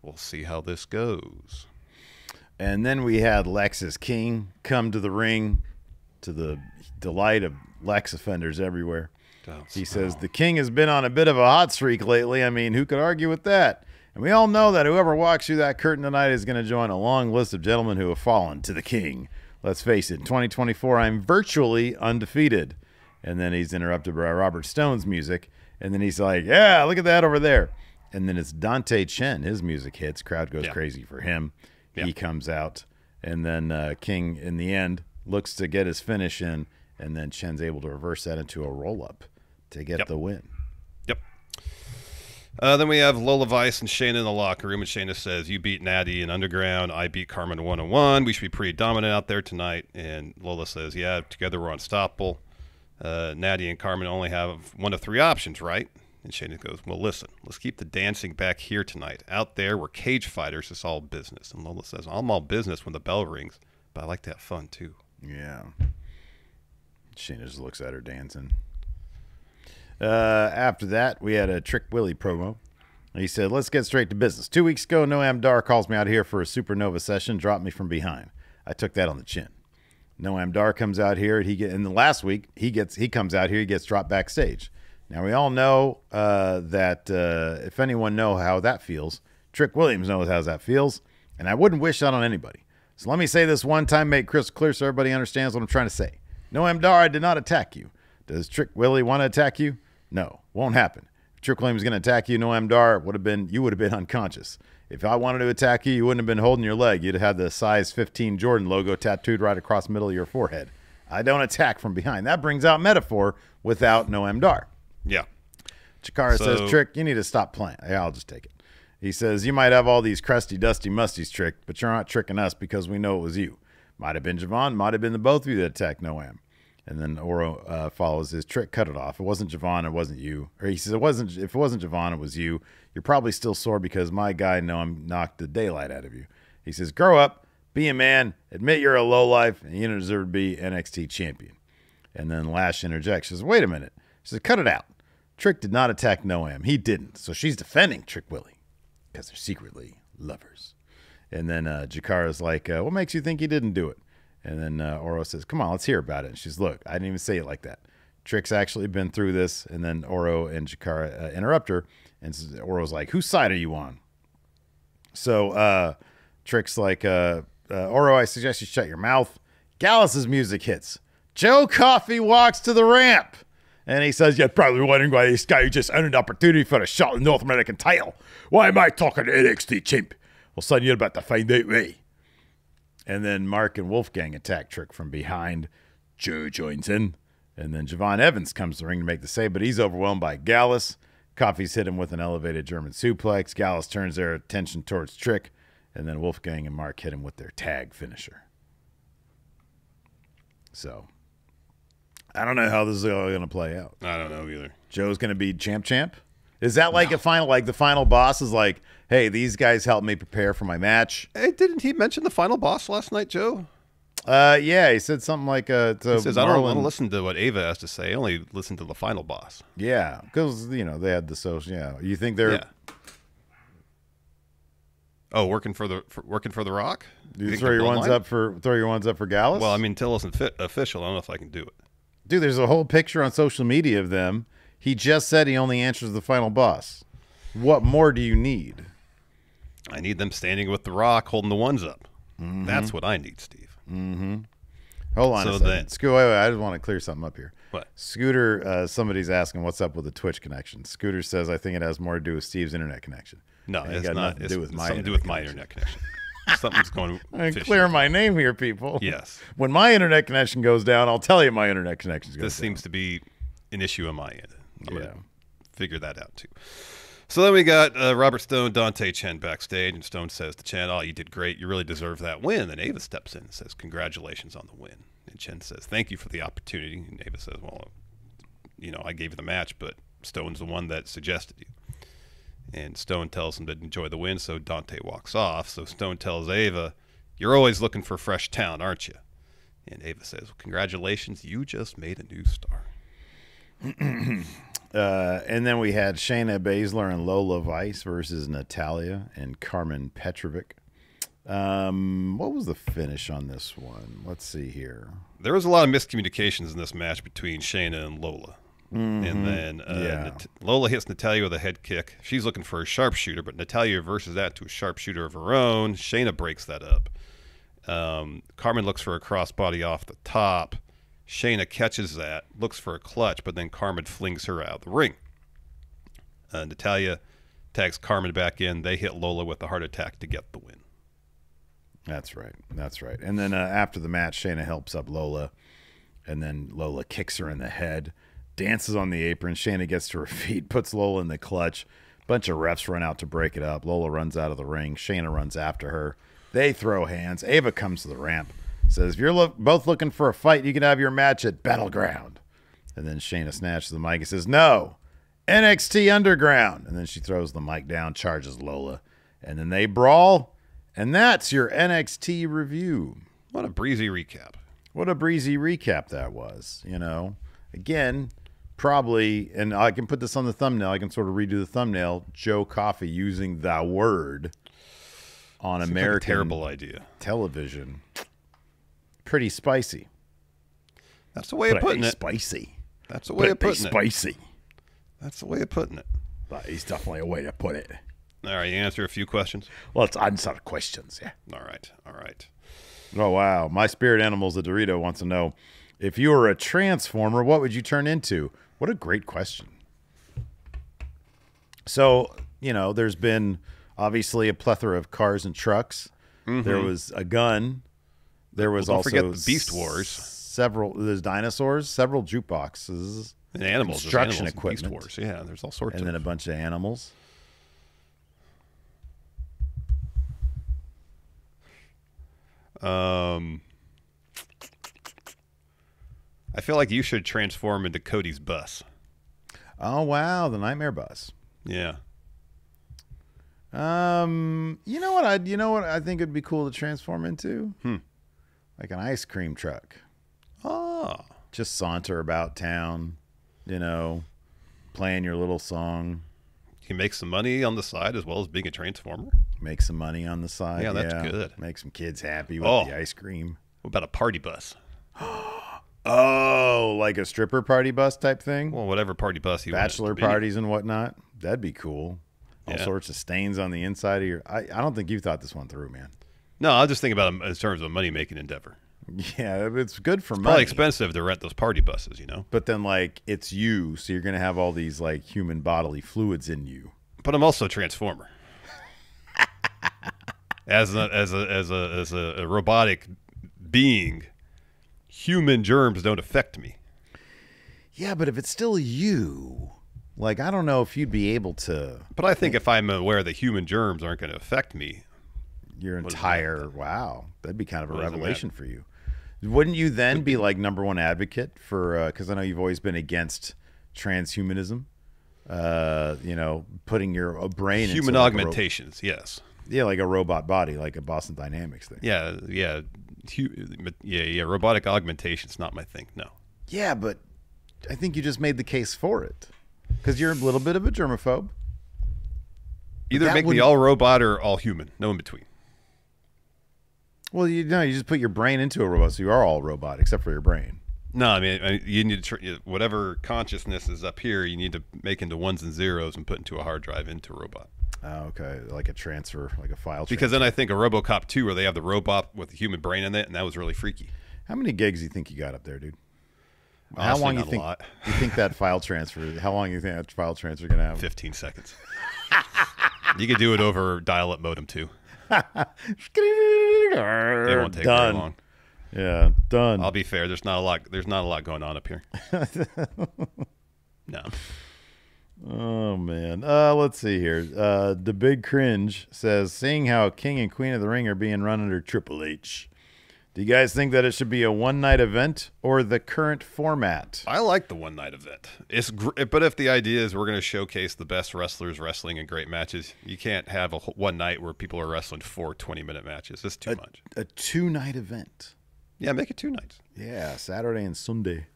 We'll see how this goes. And then we had Lexus King come to the ring to the delight of Lex offenders everywhere. He says, the King has been on a bit of a hot streak lately. I mean, who could argue with that? And we all know that whoever walks through that curtain tonight is going to join a long list of gentlemen who have fallen to the King. Let's face it, in 2024, I'm virtually undefeated. And then he's interrupted by Robert Stone's music. And then he's like, yeah, look at that over there. And then it's Dante Chen. His music hits. Crowd goes crazy for him. Yeah. He comes out. And then King, in the end, looks to get his finish in. And then Chen's able to reverse that into a roll-up to get the win. Then we have Lola Vice and Shayna in the locker room, and Shayna says, you beat Natty in Underground, I beat Carmen 101, we should be pretty dominant out there tonight. And Lola says, yeah, together we're unstoppable. Natty and Carmen only have one of three options, right? And Shayna goes, well, listen, let's keep the dancing back here tonight. Out there, we're cage fighters, it's all business. And Lola says, I'm all business when the bell rings, but I like to have fun too. Yeah. Shayna just looks at her dancing. After that, we had a Trick Willie promo. He said, let's get straight to business. 2 weeks ago, Noam Dar calls me out here for a supernova session, dropped me from behind. I took that on the chin. Noam Dar comes out here, and the last week, he comes out here, he gets dropped backstage. Now, we all know that if anyone knows how that feels, Trick Williams knows how that feels, and I wouldn't wish that on anybody. So let me say this one time, make crystal clear so everybody understands what I'm trying to say. Noam Dar, I did not attack you. Does Trick Willie want to attack you? No, won't happen. If Trick Williams is going to attack you, Noam Dar, you would have been unconscious. If I wanted to attack you, you wouldn't have been holding your leg. You'd have had the size 15 Jordan logo tattooed right across the middle of your forehead. I don't attack from behind. That brings out metaphor without Noam Dar. Yeah. Chikara says, Trick, you need to stop playing. Yeah, I'll just take it. He says, you might have all these crusty, dusty, musties, Trick, but you're not tricking us because we know it was you. Might have been Je'Von, might have been the both of you that attacked Noam. And then Oro follows his Trick, cut it off. It wasn't Je'Von, it wasn't you. Or he says, if it wasn't Je'Von, it was you. You're probably still sore because my guy Noam knocked the daylight out of you. He says, grow up, be a man, admit you're a lowlife, and you deserve to be NXT champion. And then Lash interjects. She says, wait a minute. She says, cut it out. Trick did not attack Noam. He didn't. So she's defending Trick Willie because they're secretly lovers. And then Jakara's like, what makes you think he didn't do it? And then Oro says, come on, let's hear about it. And she's, look, I didn't even say it like that. Trick's actually been through this. And then Oro and Chikara interrupt her. And Oro's like, whose side are you on? So Trick's like, Oro, I suggest you shut your mouth. Gallus' music hits. Joe Coffey walks to the ramp. And he says, you're probably wondering why this guy just earned an opportunity for a shot at the North American title. Why am I talking to NXT champ? Well, son, you're about to find out me. And then Mark and Wolfgang attack Trick from behind. Joe joins in. And then Je'Von Evans comes to the ring to make the save, but he's overwhelmed by Gallus. Coffey's hit him with an elevated German suplex. Gallus turns their attention towards Trick. And then Wolfgang and Mark hit him with their tag finisher. So, I don't know how this is all going to play out. I don't know either. Joe's going to be champ. Is that like a final, like the final boss is like, hey, these guys helped me prepare for my match? Hey, didn't he mention the final boss last night, Joe? Yeah, he said something like, he says, I don't want to listen to what Ava has to say. I only listen to the final boss. Yeah, because, you know, they had the social, you think they're... Yeah. Oh, working for the Rock? You throw your ones up for Gallus? Well, I mean, until it's official, I don't know if I can do it. Dude, there's a whole picture on social media of them. He just said he only answers the final boss. What more do you need? I need them standing with the Rock, holding the ones up. Mm-hmm. That's what I need, Steve. Mm-hmm. Hold on a second. Wait, I just want to clear something up here. What? Scooter, somebody's asking what's up with the Twitch connection. Scooter says, I think it has more to do with Steve's internet connection. No, it's not. It's something to do with my internet connection. Something's going to clear my name here, people. Yes. When my internet connection goes down, I'll tell you my internet connection's going down. This seems to be an issue on my end. I'm going to figure that out, too. So then we got Robert Stone, Dante Chen backstage, and Stone says to Chen, oh, you did great. You really deserve that win. And Ava steps in and says, congratulations on the win. And Chen says, thank you for the opportunity. And Ava says, well, you know, I gave you the match, but Stone's the one that suggested you. And Stone tells him to enjoy the win, so Dante walks off. So Stone tells Ava, you're always looking for fresh talent, aren't you? And Ava says, well, congratulations, you just made a new star. And then we had Shayna Baszler and Lola Vice versus Natalia and Carmen Petrovic. What was the finish on this one? Let's see here. There was a lot of miscommunications in this match between Shayna and Lola. Mm-hmm. And then Lola hits Natalia with a head kick. She's looking for a sharpshooter, but Natalia reverses that to a sharpshooter of her own. Shayna breaks that up. Carmen looks for a crossbody off the top. Shayna catches that, looks for a clutch, but then Carmen flings her out of the ring. Natalia tags Carmen back in. They hit Lola with a heart attack to get the win. That's right. That's right. And then after the match, Shayna helps up Lola, and then Lola kicks her in the head. Dances on the apron. Shayna gets to her feet, puts Lola in the clutch. Bunch of refs run out to break it up. Lola runs out of the ring. Shayna runs after her. They throw hands. Ava comes to the ramp, says, if you're both looking for a fight, you can have your match at Battleground. And then Shayna snatches the mic and says, no, NXT Underground. And then she throws the mic down, charges Lola. And then they brawl. And that's your NXT review. What a breezy recap. What a breezy recap that was, you know. Again, probably, and I can put this on the thumbnail. I can sort of redo the thumbnail. Joe Coffey using that word on American terrible idea television. Pretty spicy. That's the way of putting it. Spicy. That's the way of putting it. Spicy. That's the way of putting it. But it's definitely a way to put it. All right, you answer a few questions. Well, let's answer questions. Yeah. All right. All right. Oh wow, my spirit animal's a Dorito wants to know. If you were a transformer, what would you turn into? What a great question. So, you know, there's been obviously a plethora of cars and trucks. Mm-hmm. There was a gun. There was also the Beast Wars. There's dinosaurs, several jukeboxes, and animals, construction equipment. Beast Wars. Yeah, there's all sorts. And then a bunch of animals. I feel like you should transform into Cody's bus. Oh, wow. The nightmare bus. Yeah. You know what? You know what I think would be cool to transform into? Like an ice cream truck. Oh. Just saunter about town, you know, playing your little song. You make some money on the side as well as being a transformer. Make some money on the side. Yeah, that's good. Make some kids happy with the ice cream. What about a party bus? Oh, like a stripper party bus type thing? Well, whatever party bus you want. Bachelor parties and whatnot. That'd be cool. All sorts of stains on the inside of your... I don't think you thought this one through, man. No, I was just thinking about it in terms of a money-making endeavor. Yeah, it's good for money. It's probably expensive to rent those party buses, you know? But then, like, it's you, so you're going to have all these, like, human bodily fluids in you. But I'm also a transformer. as a robotic being... Human germs don't affect me. Yeah, but if it's still you, like, I don't know if you'd be able to. But I think if I'm aware that human germs aren't going to affect me. Your entire, wow, that'd be kind of a revelation for you. Wouldn't you then be like number one advocate for, because I know you've always been against transhumanism. you know, putting your brain human into, like, augmentations, yes. Yeah, like a robot body, like a Boston Dynamics thing. Yeah, yeah. Yeah, robotic augmentation's not my thing, no. Yeah, but I think you just made the case for it because you're a little bit of a germaphobe. Either make me all robot or all human, no in between. Well, you know, you just put your brain into a robot, so you are all robot except for your brain. No, I mean, you need to, whatever consciousness is up here, you need to make into ones and zeros and put into a hard drive into a robot. Oh, okay, like a transfer, like a file transfer. Because then I think a RoboCop 2 where they have the robot with the human brain in it, and that was really freaky. How many gigs do you think you got up there, dude? Honestly, how long you think? You think that file transfer? How long you think that file transfer gonna have? 15 seconds. You could do it over dial-up modem too. It won't take very long. Yeah, done. I'll be fair. There's not a lot. There's not a lot going on up here. No. Oh man. Let's see here. The Big Cringe says, seeing how King and Queen of the Ring are being run under Triple H, do you guys think that it should be a one-night event or the current format? I like the one-night event. It's but if the idea is we're going to showcase the best wrestlers wrestling in great matches, you can't have a one night where people are wrestling 4 20-minute matches. It's too much. A two-night event. Yeah, make it 2 nights. Yeah, Saturday and Sunday.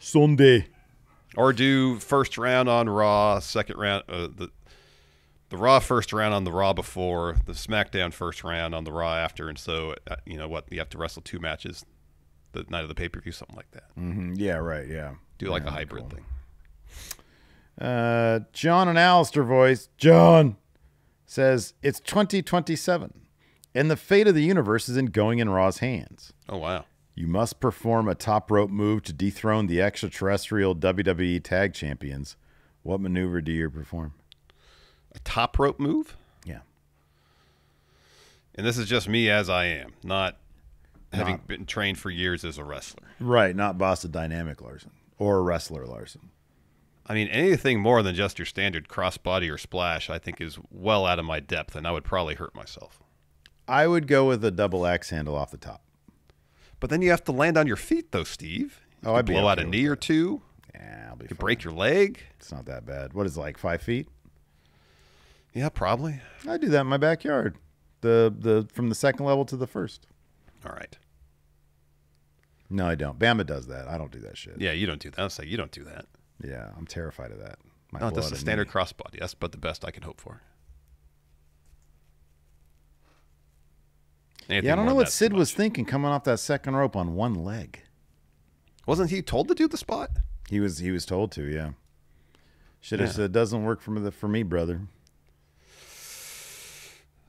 Sunday. Or do first round on Raw, second round the Raw first round on the Raw before, the SmackDown first round on the Raw after, and so, you know what, you have to wrestle 2 matches the night of the pay-per-view, something like that. Mm-hmm. Yeah, right, yeah. Do like a hybrid thing. John and Alistair voice, John, says, it's 2027, and the fate of the universe is in Raw's hands. Oh, wow. You must perform a top rope move to dethrone the extraterrestrial WWE tag champions. What maneuver do you perform? A top rope move? Yeah. And this is just me as I am, not having been trained for years as a wrestler. Right, not Boston Dynamic Larson or Wrestler Larson. I mean, anything more than just your standard crossbody or splash, I think, is well out of my depth, and I would probably hurt myself. I would go with a double axe handle off the top. But then you have to land on your feet, though, Steve. You I'd blow out a knee or two. Yeah, I'll be fine. You break your leg. It's not that bad. What is it, like 5 feet? Yeah, probably. I do that in my backyard. The from the second level to the first. All right. No, I don't. Bama does that. I don't do that shit. Yeah, you don't do that. I was like, you don't do that. Yeah, I'm terrified of that. No, that's a standard crossbody. That's about the best I can hope for. Anything, yeah, I don't know what Sid was thinking coming off that second rope on one leg. Wasn't he told to do the spot? He was told to, yeah. Should have said, doesn't work for me, brother.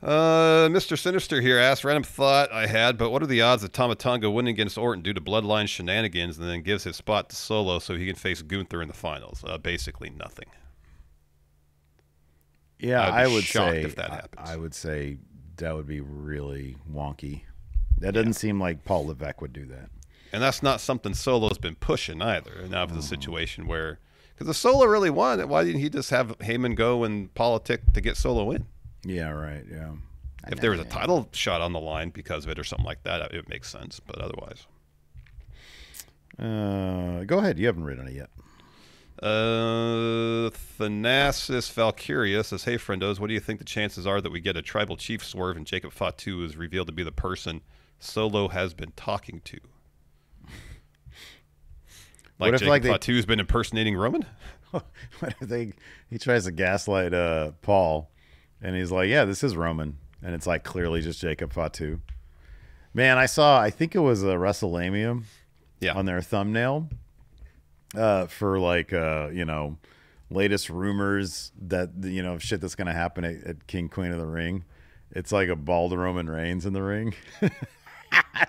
Mr. Sinister here asked, random thought I had, but what are the odds that Tama Tonga winning against Orton due to bloodline shenanigans and then gives his spot to Solo so he can face Gunther in the finals? Basically nothing. Yeah, I would say if that happens. I would say that would be really wonky. That doesn't seem like Paul Levesque would do that. And that's not something Solo's been pushing either. Now for the situation where, because if Solo really won, why didn't he just have Heyman go and politic to get Solo in? Yeah, right, yeah. If there was a title shot on the line because of it or something like that, it makes sense, but otherwise. Go ahead. You haven't read on it yet. Thanasis Valkyria says, hey, friendos, what do you think the chances are that we get a tribal chief swerve and Jacob Fatu is revealed to be the person Solo has been talking to? Like Jacob Fatu's been impersonating Roman? What if he tries to gaslight Paul? And he's like, yeah, this is Roman. And it's like clearly just Jacob Fatu. Man, I think it was a WrestleMania on their thumbnail for like, you know, latest rumors that, you know, shit that's going to happen at King Queen of the Ring. It's like a bald Roman Reigns in the ring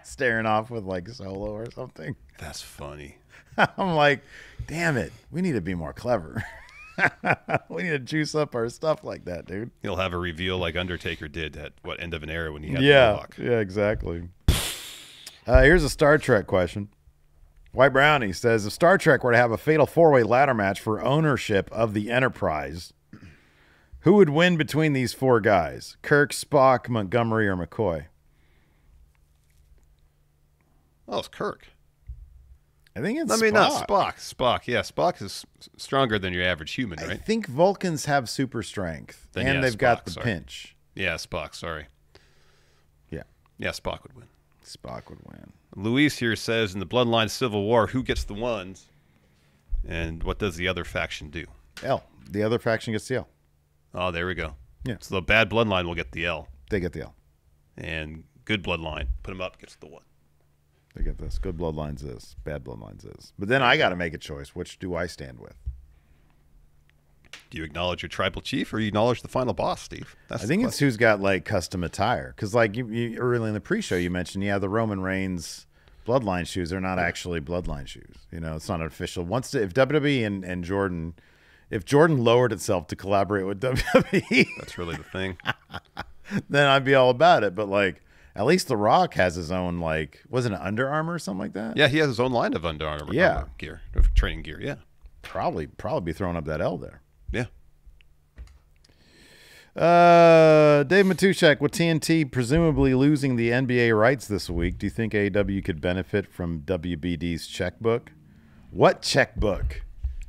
staring off with like Solo or something. That's funny. I'm like, damn it. We need to be more clever. We need to juice up our stuff like that, dude. He'll have a reveal like Undertaker did at what End of an Era when he had the lock. Yeah, exactly. Here's a Star Trek question. White Brownie says, if Star Trek were to have a fatal 4-way ladder match for ownership of the Enterprise, who would win between these 4 guys? Kirk, Spock, Montgomery, or McCoy? Oh, it's Kirk. I think it's Spock. I mean, not Spock. Spock, yeah. Spock is stronger than your average human, right? I think Vulcans have super strength, and they've got the pinch. Yeah, Spock, sorry. Yeah. Yeah, Spock would win. Spock would win. Luis here says, in the Bloodline Civil War, who gets the ones, and what does the other faction do? L. The other faction gets the L. Oh, there we go. Yeah. So the bad Bloodline will get the L. They get the L. And good Bloodline, put them up, gets the one. They get this. Good Bloodline's this. Bad Bloodline's this. But then I got to make a choice. Which do I stand with? Do you acknowledge your tribal chief, or you acknowledge the final boss, Steve? That's I think it's who's got like custom attire. Because like you early in the pre-show, you mentioned, yeah, the Roman Reigns Bloodline shoes are not actually Bloodline shoes. You know, it's not official. Once if WWE and Jordan, if Jordan lowered itself to collaborate with WWE, that's really the thing. Then I'd be all about it. But like, at least The Rock has his own, like, wasn't it Under Armour or something like that? Yeah, he has his own line of Under Armour gear, of training gear, yeah. Probably be throwing up that L there. Yeah. Dave Matushak, with TNT presumably losing the NBA rights this week, do you think AEW could benefit from WBD's checkbook? What checkbook?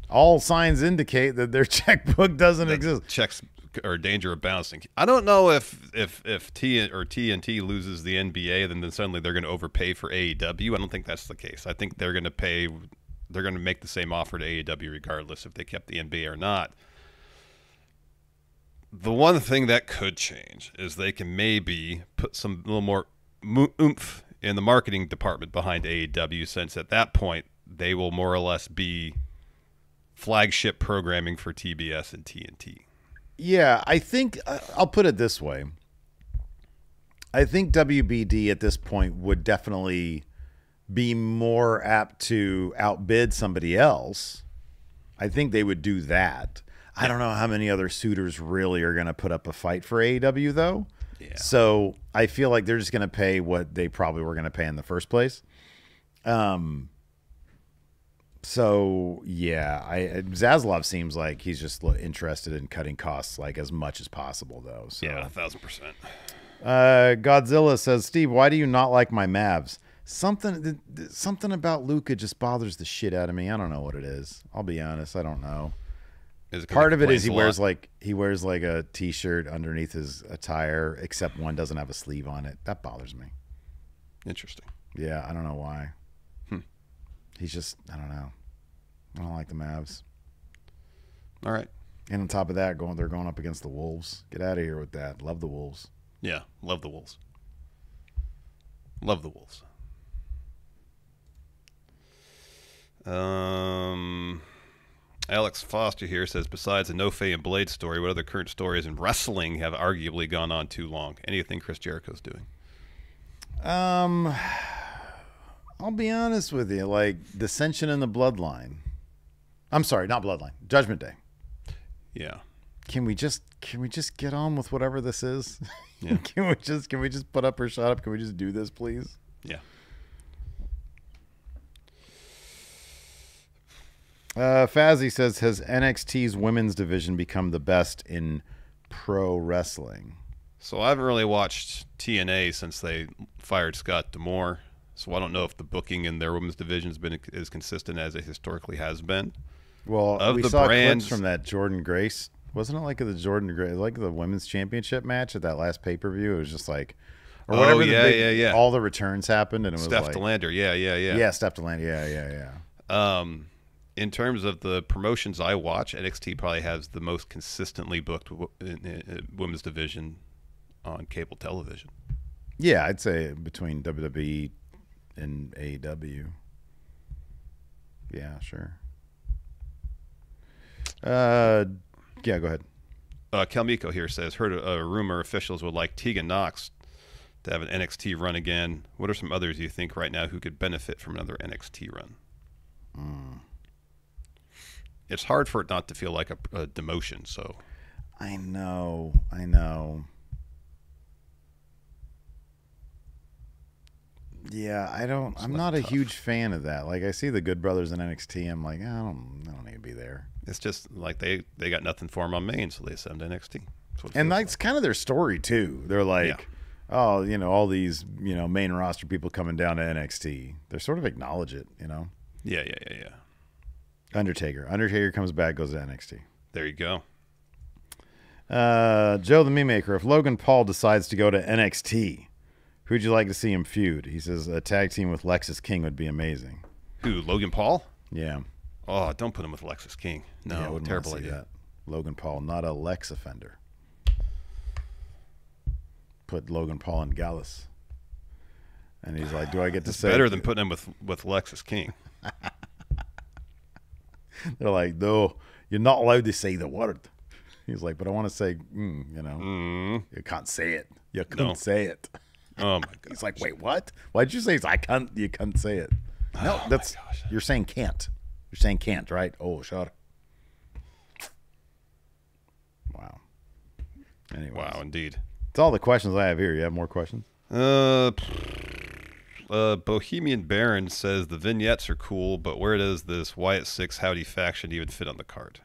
All signs indicate that their checkbook doesn't exist. Checks or danger of bouncing. I don't know if TNT loses the NBA, then suddenly they're going to overpay for AEW. I don't think that's the case. I think they're going to pay. They're going to make the same offer to AEW regardless if they kept the NBA or not. The one thing that could change is they can maybe put some little more oomph in the marketing department behind AEW, since at that point they will more or less be flagship programming for TBS and TNT. Yeah, I think I'll put it this way. I think WBD at this point would definitely be more apt to outbid somebody else. I think they would do that. I don't know how many other suitors really are going to put up a fight for AEW, though. Yeah. So I feel like they're just going to pay what they probably were going to pay in the first place. So, yeah, Zaslav seems like he's just interested in cutting costs like as much as possible, though. So. Yeah, 1000%. Godzilla says, Steve, why do you not like my Mavs? Something about Luka just bothers the shit out of me. I don't know what it is. I'll be honest. I don't know. Part of it is he wears like a T-shirt underneath his attire, except one doesn't have a sleeve on it. That bothers me. Interesting. Yeah, I don't know why. He's just, I don't know. I don't like the Mavs. All right. And on top of that, they're going up against the Wolves. Get out of here with that. Love the Wolves. Yeah, love the Wolves. Love the Wolves. Alex Foster here says, besides the Nofae and Blade story, what other current stories in wrestling have arguably gone on too long? Anything Chris Jericho's doing? I'll be honest with you, like dissension in the Bloodline. I'm sorry, not Bloodline. Judgment Day. Yeah. Can we just get on with whatever this is? Yeah. Can we just put up or shut up? Can we just do this, please? Yeah. Fazzy says, has NXT's women's division become the best in pro wrestling? So I haven't really watched TNA since they fired Scott D'Amore. So I don't know if the booking in their women's division has been as consistent as it historically has been. Well, we saw clips from that Jordan Grace. Wasn't it like the Jordan Grace, like the women's championship match at that last pay-per-view? It was just like, or whatever. Yeah. All the returns happened, and it was Steph like, Delander. Yeah. Yeah, Steph Delander. Yeah. In terms of the promotions I watch, NXT probably has the most consistently booked women's division on cable television. Yeah, I'd say between WWE and AEW. Yeah, sure. Yeah, go ahead. Kelmico here says, heard a rumor officials would like Tegan Nox to have an NXT run again. What are some others you think right now who could benefit from another NXT run? It's hard for it not to feel like a demotion, so. I know. Yeah, I'm not a huge fan of that. Like, I see the Good Brothers in NXT. I'm like, I don't need to be there. It's just like they got nothing for them on Main, so they send them to NXT. And that's kind of their story, too. They're like, oh, you know, all these, you know, main roster people coming down to NXT. They sort of acknowledge it, you know. Yeah. Undertaker comes back, goes to NXT. There you go. Joe the Meme Maker, if Logan Paul decides to go to NXT, who'd you like to see him feud? He says a tag team with Lexus King would be amazing. Who, Logan Paul? Yeah. Oh, don't put him with Lexus King. No, yeah, terrible idea. That. Logan Paul, not a Lex offender. Put Logan Paul in Gallus. And he's like, do I get to say better than putting him with Lexus King? They're like, no, you're not allowed to say the word. He's like, but I want to say, you know, you can't say it. You couldn't say it. Oh, my God. He's like, wait, what? Why'd you say it? I can't, you can't say it. No, that's, you're saying can't. You're saying can't, right? Oh, sure. Wow. Anyways. Wow, indeed. That's all the questions I have here. You have more questions? Bohemian Baron says the vignettes are cool, but where does this Wyatt Six Howdy faction even fit on the card?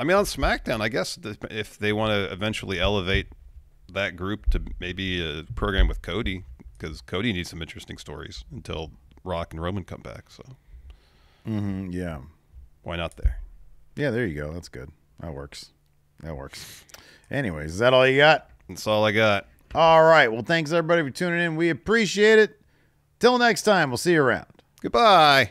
I mean, on SmackDown, I guess if they want to eventually elevate that group to maybe a program with Cody, because Cody needs some interesting stories until Rock and Roman come back. So, yeah, why not there? Yeah, there you go. That's good. That works. That works. Anyways, is that all you got? That's all I got. All right. Well, thanks everybody for tuning in. We appreciate it. Till next time, we'll see you around. Goodbye.